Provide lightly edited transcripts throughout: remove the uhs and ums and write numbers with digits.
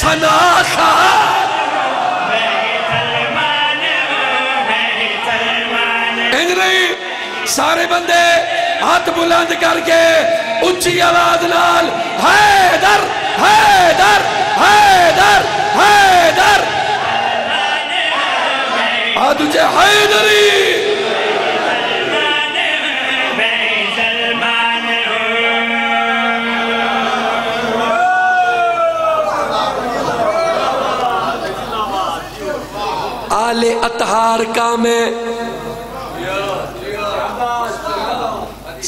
सना खा सारे बंदे हाथ बुलंद करके उच्ची आवाज नाल हैदर हैदर हैदर हैदर आदुजे हैदरी आले अतहार का मैं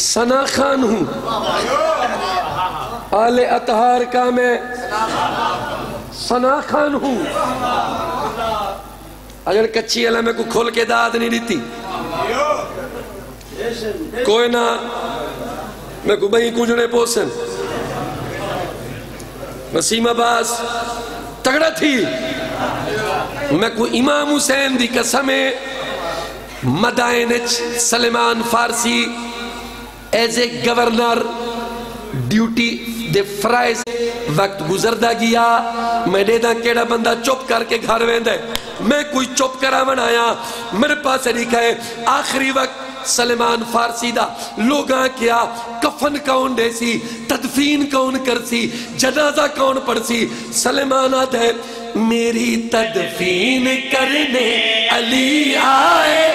सना खान हूँ। आले अतहार का मैं सना खान हूँ। अगर कच्ची अला में को खोल के दाद नहीं देती कोई ना मैं को बही कुंजने पोसन। वसीम अब्बास तगड़ा थी। मैं को इमाम हुसैन दी कसमे मदायन सलेमान फारसी एज ए गवर्नर ड्यूटी दे फ्राइज वक्त गुजरदा गया। मैं देदा केड़ा बंदा चुप करके घर वेंदा मैं कोई चुप करावन आया। मेरे पास लिखा है आखिरी वक्त सलेमान फारसी दा लोगा क्या कफन कौन देसी तदफीन कौन करसी जनाजा कौन पड़सी। सलेमान आद है मेरी तदफीन करने अली आए।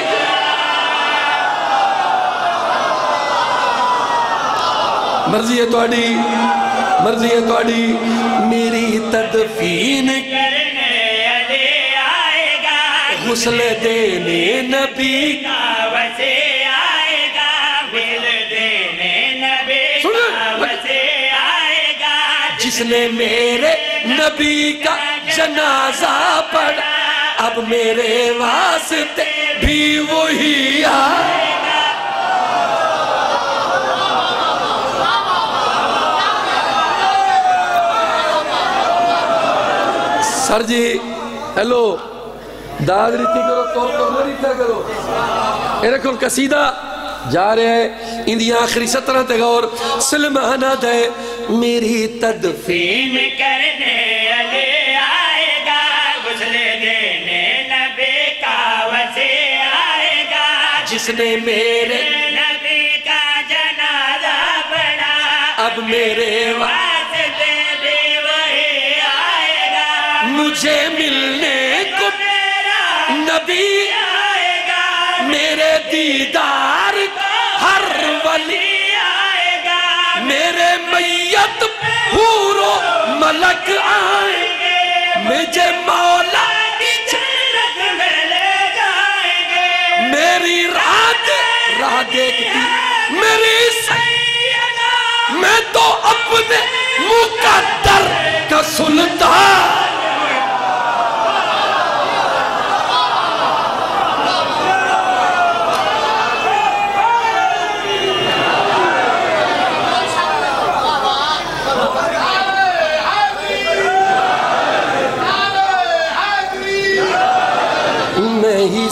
मर्जी है तोड़ी मर्जी है तोड़ी मेरी तदफीन करने अली आएगा गुस्ल देने नबी का वसे आएगा गुस्ल देने नबी का वसे आएगा जिसने मेरे नबी का जनाजा पढ़ा अब मेरे वास्ते भी वही आए। सर जी हेलो दाद रीति करो तो करो मेरे को कसीदा जा रहे हैं इंदी आखिरी 17 तक और सलमाना दे मेरी तदफीन करने अली आएगा गुस्ल देने नबी का वसे आएगा जिसने मेरे नबी का जनाजा पढ़ा अब मेरे मुझे मिलने को नबी आएगा मेरे दीदार हर वली आएगा मेरे मैयत पूरो मलक आएंगे मुझे मौला की जन्नत में ले जाएंगे मेरी रात राह देखती मेरी सैयदा मैं तो अपने मुकद्दर का सुल्तान।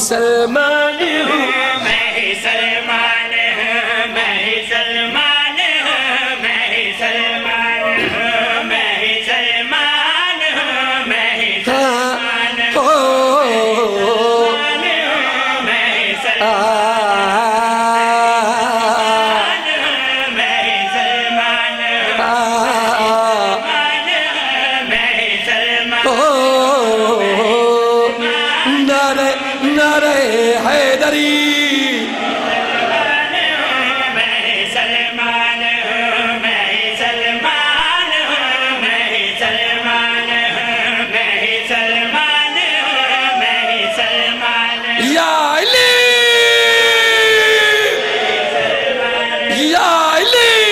सलमान हूँ मैं ही सलमान हूँ मैं ही सलमान हूँ मैं ही सलमान हूँ मैं ही सलमान हूँ मैं ही सलमान हूँ मैं ही सलमान हूँ मैं ही सलमान हूँ मैं ही सलमान नारे नारे हैदरी मैं सलमान हूँ मैं सलमान हूँ मैं सलमान हूँ मैं सलमान हूँ मैं सलमान या अली या अली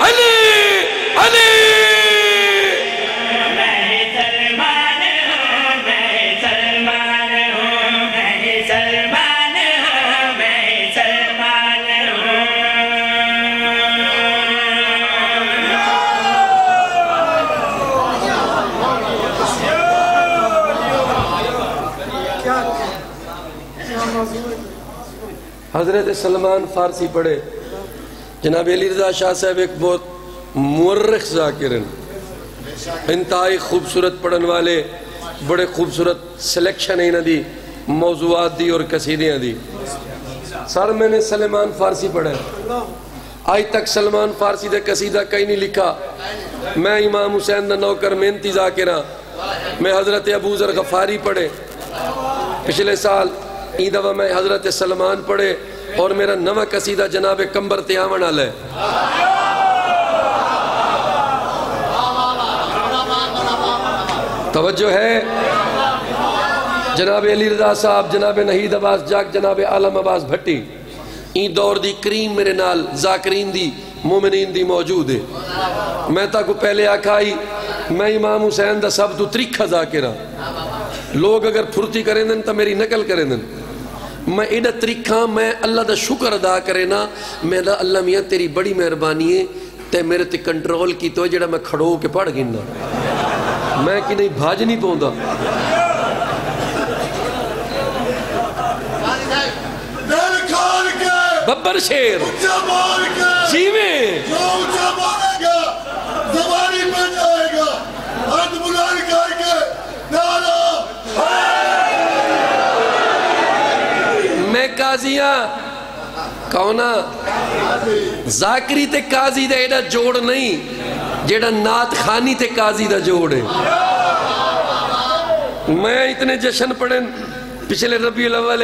अली अली हजरत सलमान फारसी पढ़े। जनाब अली रजा शाह साहब एक बहुत मुर्रख जाकिर इंतहाई खूबसूरत पढ़ने वाले, बड़े खूबसूरत सिलेक्शन इन्हें दी, मौजूआत दी और कसीदियाँ दी। सर मैंने सलमान फारसी पढ़ा है, आज तक सलमान फारसी का कसीदा कहीं नहीं लिखा। मैं इमाम हुसैन दा नौकर मेहनती ज़ाकिर, मैं हज़रत अबू ज़र गफ़ारी पढ़े पिछले साल, ई दवा मैं हज़रत सलमान पढ़े और मेरा नवा कसीदा जनाब कंबर त्यावन आल है। तवज्जो है जनाब अली रजा साहब, जनाब नहीद अब्बास जाग, जनाब आलम अब्बास भट्टी, ई दौर दी क्रीम मेरे नाल जाकरीन दी मोमिनीन दी मौजूद है। मैं ताको पहले आखाई मैं इमाम हुसैन दा सब तो त्रिखा जाकिरा, लोग अगर फुर्ती करें तो मेरी नकल करें। मैं एडा त्रिखा, मैं अल्लाह दा शुक्र अदा करे ना, मेरा अल्लाह मियाँ तेरी बड़ी मेहरबानी है ते मेरे ते कंट्रोल की तो जरा मैं खड़ो के पढ़ गिना, मैं कि नहीं भाज नहीं पाँदा। बब्बर शेर जीवे मैं काजिया कौना जाकरी ते काजी दा एडा जोड़ नहीं जेड़ा नात खानी ते काजी दा जोड़ है। मैं इतने जश्न पढ़े पिछले रबीउल अव्वल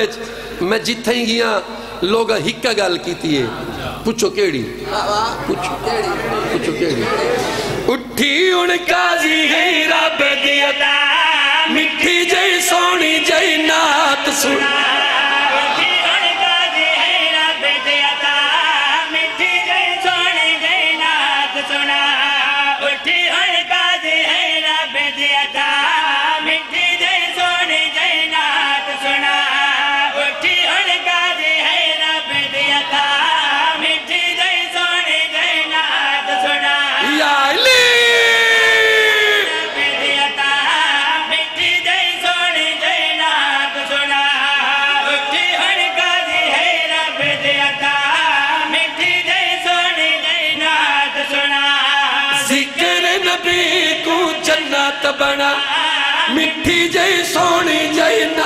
मैं जिथे ही गया लोग हिक्का गल की है, पूछो केड़ी उठी उन काजी है रब दी अदा मिठी जई सोनी जई नात सुना बना मिठी जई सोनी जई ना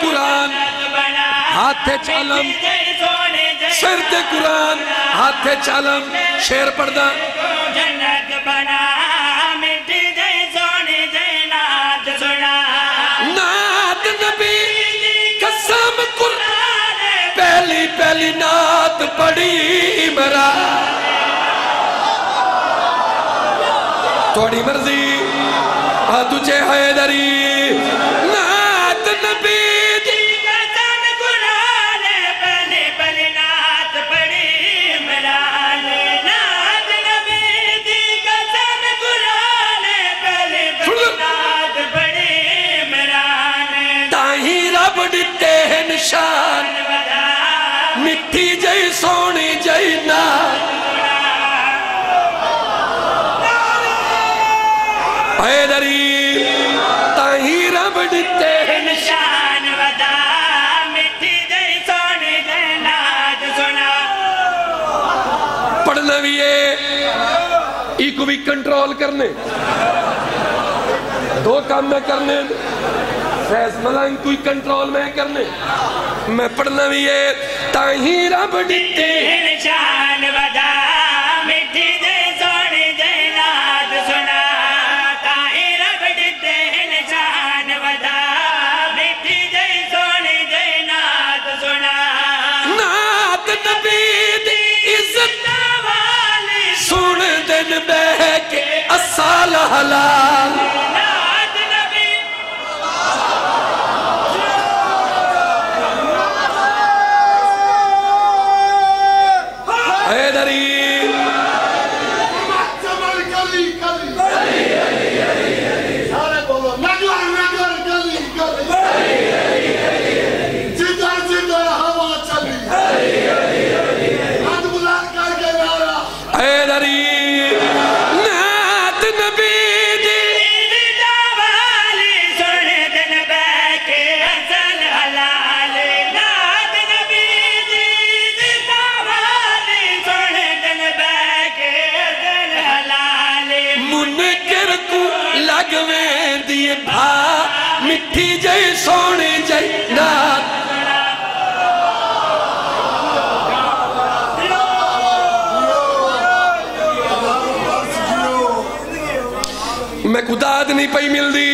कुरान हाथे चालम सिर ते कुरान हाथे चालम शेर पढ़दा जन्नत बना मिठी जई सोनी जई नात सुना नात नबी कसम कुरान पहली पहली नात पढ़ी इमरा थोड़ी मर्जी आ तुझे हैदरी नात नबी शान मिठी जई सोनी जई ना हैदरी ताही रब दिते निशान वदा मिठी जई सोनी जई ना सुना पढ़ना भी है इको भी कंट्रोल करने दो काम में करने मलंग कोई कंट्रोल में करने मैं पढ़ना भी है ताही रब दिते निशान वदा मिठी जई सोनी जई नात सुना ताही रब दिते निशान वदा मिठी जई सोनी जई नात सुना नात नबी दी इज्जत वाली सुन दिन बह के असल हलाल मिठी जई सोनी जई नात मैं कुदाद नहीं पई मिलती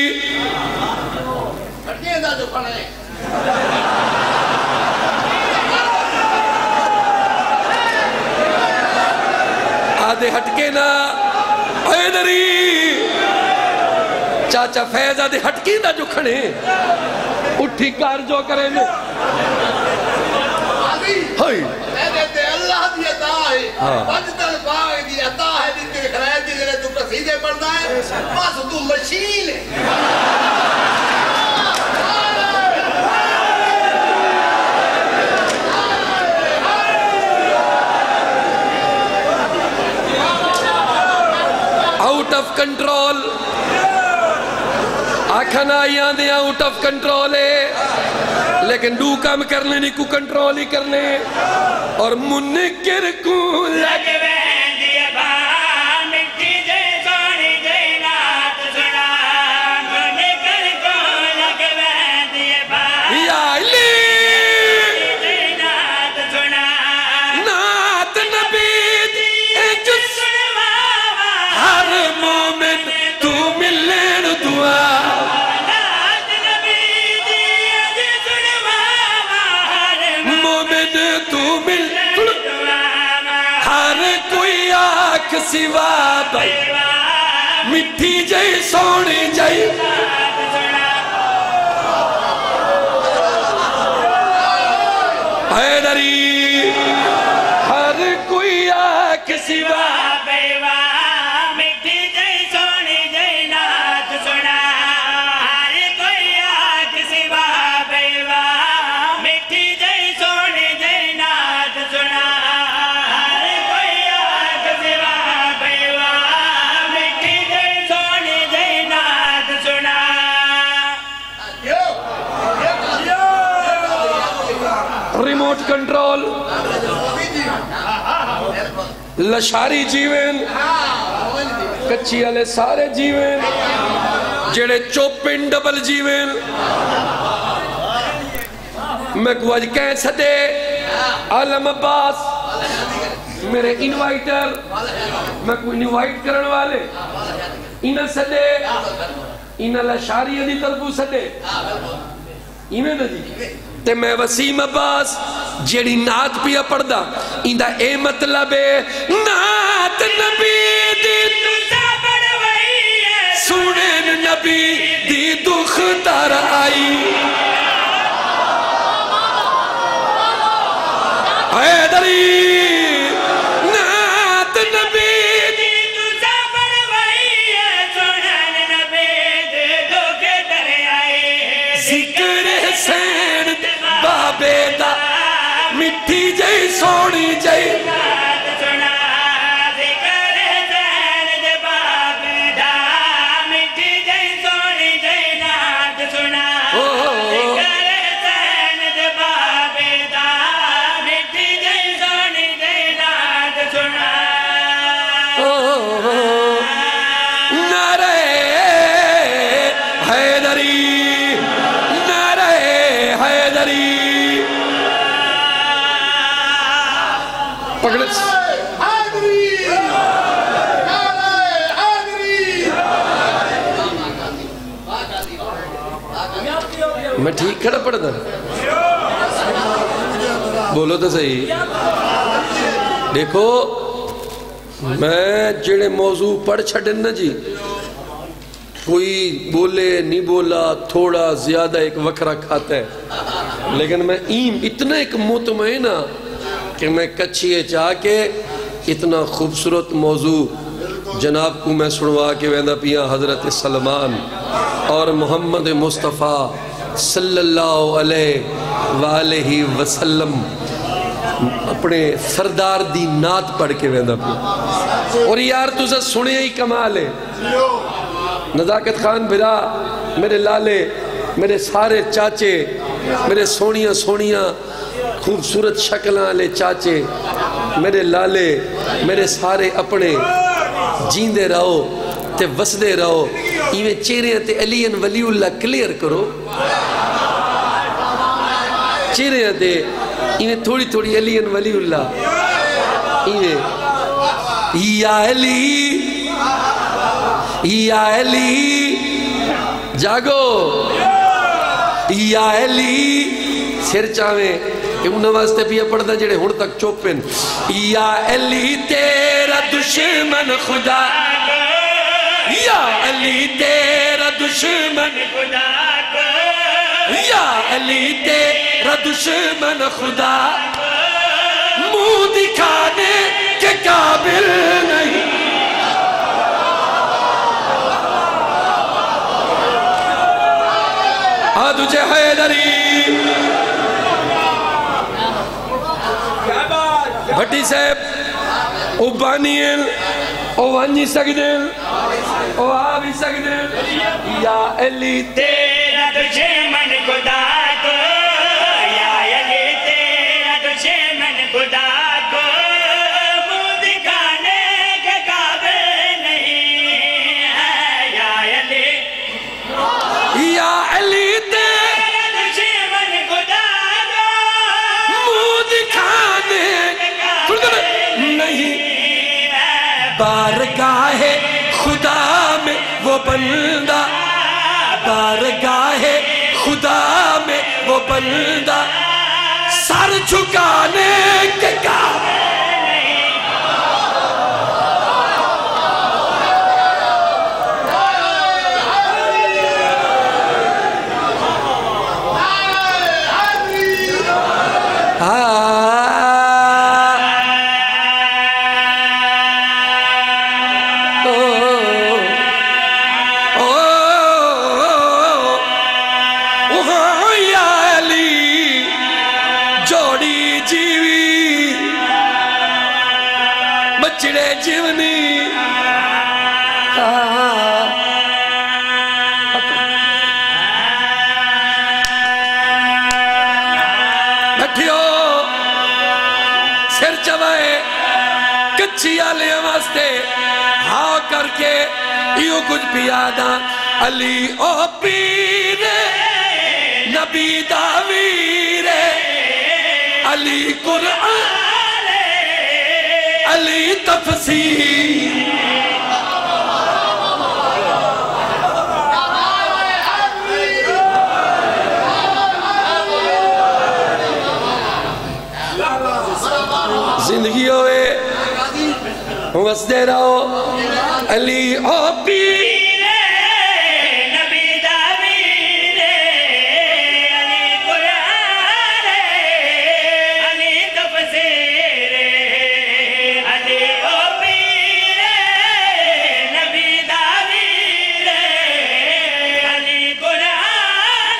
आधे हटके ना चाचा फैज आधे हटके ना जुखने उठी कार जो करे आउट ऑफ कंट्रोल आखना आदे आउट ऑफ कंट्रोल है लेकिन डू काम करने नहीं को कंट्रोल ही करने और मुनकिर को लगे सिवा मिठी जई सोनी जई हैदरी हर कोई आख सिवा मिठी जई सोनी जई नाच सुना हर कोई आख सिवा बेवा मिठी जई सोनी जई नाच सुना रिमोट कंट्रोल लशारी जीवन कच्ची वाले सारे जीवन जेड़े चोपिन डबल जीवन मैं कुछ कह सदे आलम अब्बास मेरे इनवाइटर मैं कोई इनवाइट करने वाले इन सदे इन लशारी की तरफ सदे इन्हें जी ते मैं वसीम अब्बास जेड़ी नात पिया पढ़दा इंदा ए मतलब है नात नबी दी तुसा पढ़वाई है सुने नबी दी दुख तार आई ऐ दरी नात नबी दी तुसा पढ़वाई है सुने नबी दी दुख तार आई जिक्र से बेदा मिठी जई सोनी जई नात सुना जिक्र दैन दे बाबेदा मिठी जई सोनी जई नात सुना जिक्र दैन दे बाबेदा मिठी जई सोनी जई नात सुना नारे हैदरी नारे हैदरी मैं ठीक खड़ा पढ़ता बोलो तो सही देखो मैं जेड़े मौजू पढ़ छड़े ना जी कोई बोले नहीं बोला थोड़ा ज्यादा एक वखरा खाता है लेकिन मैं इतना एक मुतमईन कि मैं कच्छी चाह के इतना खूबसूरत मौजू जनाब को मैं सुनवा के वेंदा पिया हज़रत सलमान और मोहम्मद मुस्तफ़ा सल्लल्लाहु अलैहि वसल्लम अपने सरदार दी नात पढ़ के वेंदा पिया और यार तुझे सुने ही कमाल है नज़ाकत खान बिरा मेरे लाले मेरे सारे चाचे मेरे सोनिया सोनिया खूबसूरत शक्ल आले चाचे मेरे लाले मेरे सारे अपने जींदे रहो ते वसदे रहो इवे चेहरे ते अली अन वलीउल्लाह क्लियर करो चेहरे ते इवे थोड़ी थोड़ी अली अन वलीउल्लाह इवे या अली या अली जागो या अली सिर चावे उन्हें वास्ते भी पढ़ना जेड़े हुण तक चुप हैं। या अली तेरा दुश्मन खुदा या अली तेरा दुश्मन खुदा या अली तेरा दुश्मन खुदा मुंह दिखाने के काबिल नहीं। तुझे हैदरी भट्टी साहब ओ बानियल ओ वांजी सकदेल ओ आ भी सकदेल। या अली तेरा दुश्मन खुदा को या अली तेरा दुश्मन खुदा को मुंह दिखाने के काबिल नहीं है। या अली बारगाहे खुदा में वो बंदा बारगाहे खुदा में वो बंदा सर झुकाने के काबिल नहीं। वास्ते हा करके यो कुछ भी आदा अली ओ पीर नबी दावीर अली कुरान अली तफसीर जिंदगी होए हंसते रहो अली ओ पीर नबी दावीर अली कुरान अली तफसीर अली ओ पीर नबी दावीर अली कुरान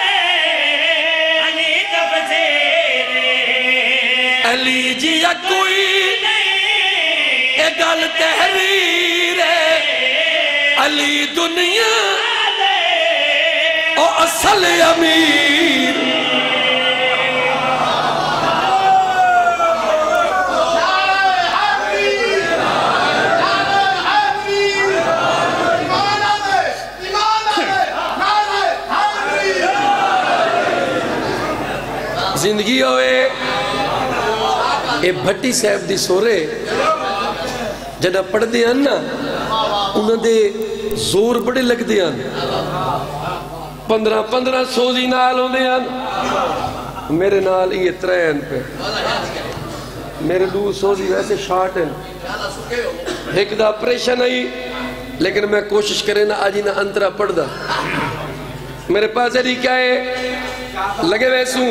अली तफसीर अली जी या कोई गल तहरीर अली दुनिया ओ असल अमीर जिंदगी होए। ये भट्टी साहब दी सोरे जब पढ़ते हैं ना उन्होंने जोर बड़े लगते हैं 1500 जी नाल आते हैं मेरे नाल ये त्रेन पे मेरे 200 जी वैसे शार्ट हैं। एक दा ऑपरेशन आई लेकिन मैं कोशिश करे ना आज ना अंतरा पढ़दा मेरे पास यदि क्या है लगे वैसू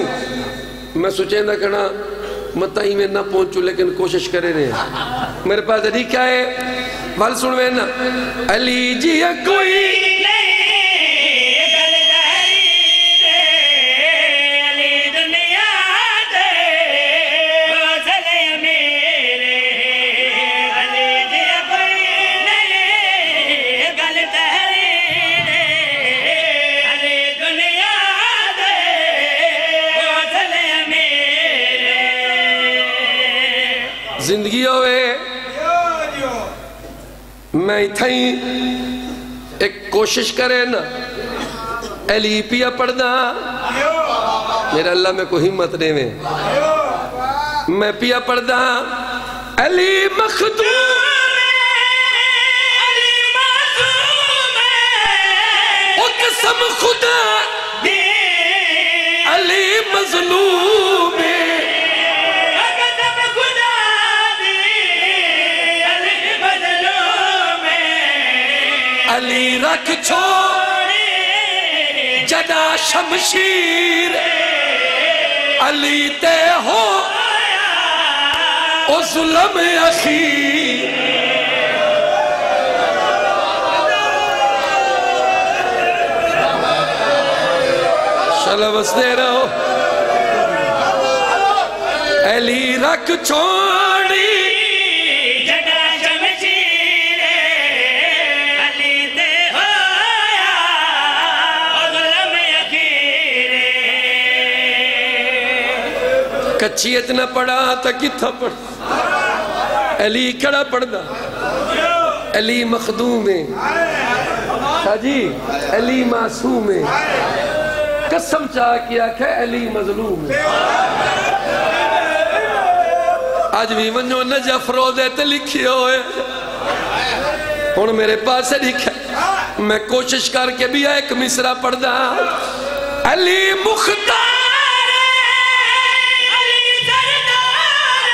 मैं सोचे ना कहना मत ही में ना पहुंचू लेकिन कोशिश करे रहे मेरे पास अधिक क्या है वाल सुन में ना अली जी या कोई जिंदगी होवे मैं इतना ही एक कोशिश करें ना एलिपिया पढ़ना। मेरा अल्लाह में कोई हिम्मत नहीं में मैं पिया पढ़ना अली मखदूम कसम खुदा दे अली मजलूम अली रख छोड़े जदा शमशीर अली ते हो ओ जुल्म अखीर। बसते रहो अली रख छोड़ी जदा शमशीर अली दे होया ग़ुलाम अखीर। कच्ची इतना पढ़ा तो कितना पढ़ अली कड़ा पढ़ना अली मखदूम हाजी अली मासूम कसम चाह के आखे अली मजलूम आज भी वनो न जफरोज़े ते लिखियो है हुन मेरे पास लिखे मैं कोशिश करके भी एक मिसरा पढ़दा अली मुख्तार अली सरदार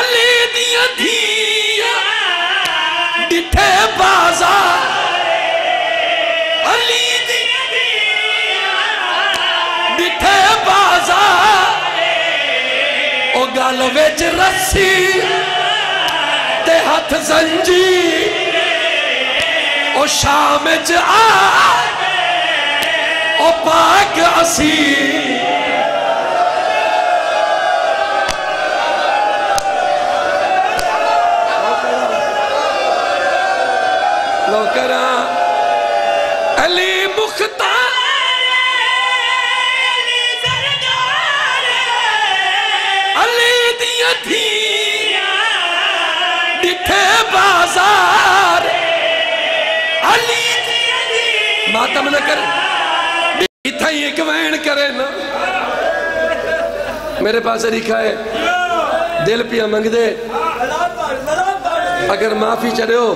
अली दिया धीया डिठे बाजार अली ओ गल विच रस्सी ते हथ जंजीर ओ शाम च आ ओ पाक असीर। लो करा अली मुख्तार डिठे बाजार अली मातम न कर एक वैन करे ना मेरे पास लिखा है दिल पिया मंग दे अगर माफी चले हो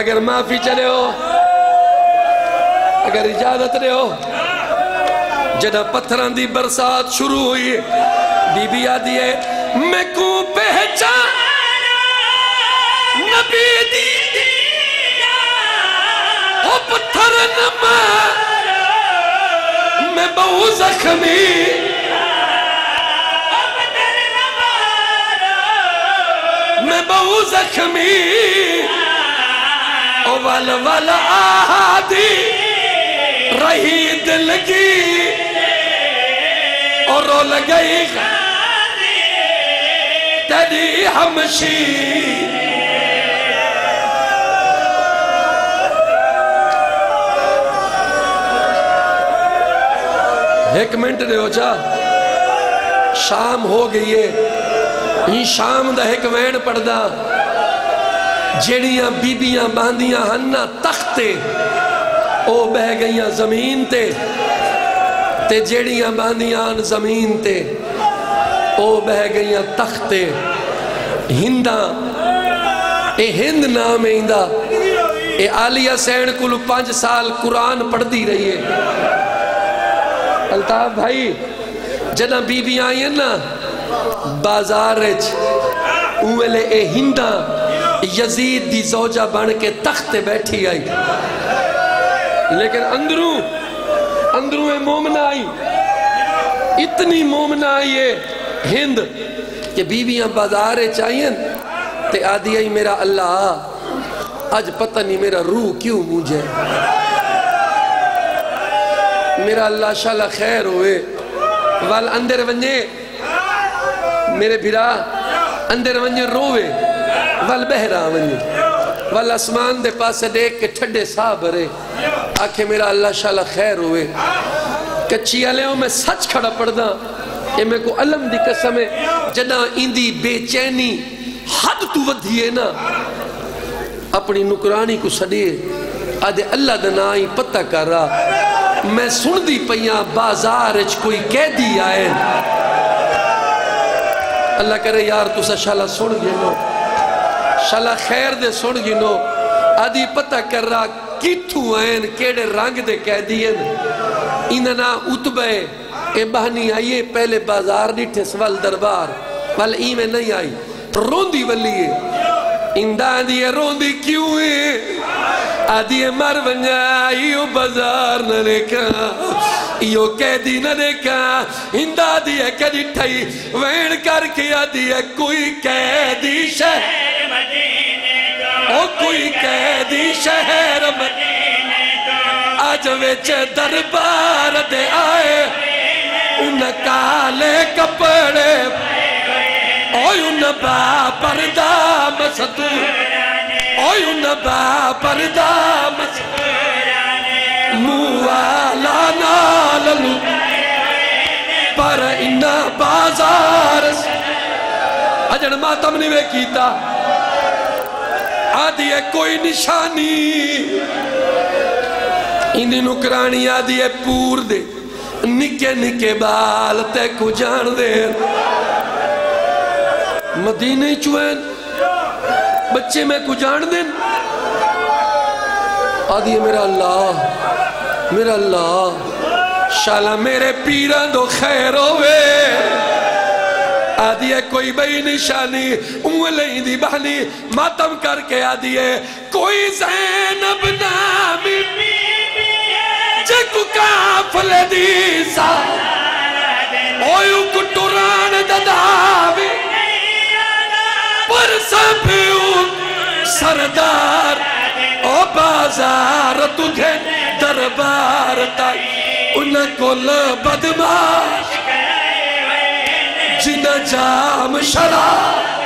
अगर माफी चले हो अगर इजाजत दे हो जदा पत्थर की बरसात शुरू हुई बीबी आदि है मैं को पहचान नबी दी ओ पत्थर न मार मैं बहु जख्मी मैं बहु जख्मी ओ वाल वाल आदि रही दिल की और रो लगाई तेरी हमशीर। एक मिनट दे ओचा शाम हो गई है शाम दा एक वैन पढ़दा जेड़ियां बीबियां बांधियां हन्ना तख्ते ओ बह गईयां जमीन ते जेड़ियां बांधियां जमीन ते ओ बह गई तख्ते हिंदा ए हिंद नाम इंदा ए आलिया सैन कुल 5 साल कुरान पढ़ती रही है। अल्ताफ भाई जना बीबी आई है ना बाजार उ वेले ए हिंदा यजीद दी जोजा बन के तख्ते बैठी आई लेकिन अंदरू अंदरू ए मोमना आई इतनी मोमना आई है हिंद के बीवियां बाजार चाहिए ते आदि आई मेरा अल्लाह आज पता नहीं मेरा रूह क्यों मुझे मेरा अल्लाह शाला खैर होए वाल अंदर वंजे मेरे भिरा अंदर वंजे रोवे वाल बहरा वंजे वाल आसमान दे पासे देख के ठंडे साह भरे आखे मेरा अल्लाह शाला खैर होए। कच्ची आले मैं सच खड़ा पढ़दा ये मेरे को अलम दी कसम है जना इंदी बेचैनी हद तू वधी है ना अपनी नुकरानी को सदे अदे अल्लाह दा ना ही पता कर रहा। मैं सुनदी पईया बाजार च कोई कैदी आए, अल्लाह करे यार तुसा शाला सुन गिनो, शाला खैर दे सुन गिनो। आदि पता कर रहा कित्थू आएन, केड़े रंग दे कैदी हैं। इना ना उतबे ए बहनी आइए पहले बाजार डिठे सवल दरबार वल ई में नहीं आई, रोंदी वलिए इंदा दिए रोंदी क्यों है? आदि मर वंजा यो बाजार न लेका यो कैदी न देखा इंदा दिए कदी ठई वेण करके आदि कोई कैदी शहर मदीने का, ओ कोई कैदी शहर मदीने का आज विच दरबार दे आए उन काले कपड़े ओय उन बा पर्दा मसतू ओय उन बा पर्दा मुआला नालू पर इन बाजार अजन मातम नहीं वे कीता। आदि है कोई निशानी इन नुकरानी आदि है पूर दे निके निके बाल ते को जान दे मदीने चुन बच्चे मैं को जान देन। आदि मेरा अल्लाह मेरा अल्लाह शाला मेरे पीरा दो खैर होवे। आदि कोई बई निशानी उंगली दी बहनी मातम करके आदि कोई ज़ैनब नामी जकु काफले दी सा ओयु कुटुरान ददावी पर सब सरदार ओ बाजार तुझे दरबार तक उन कोल बदमाश जिन जाम शराब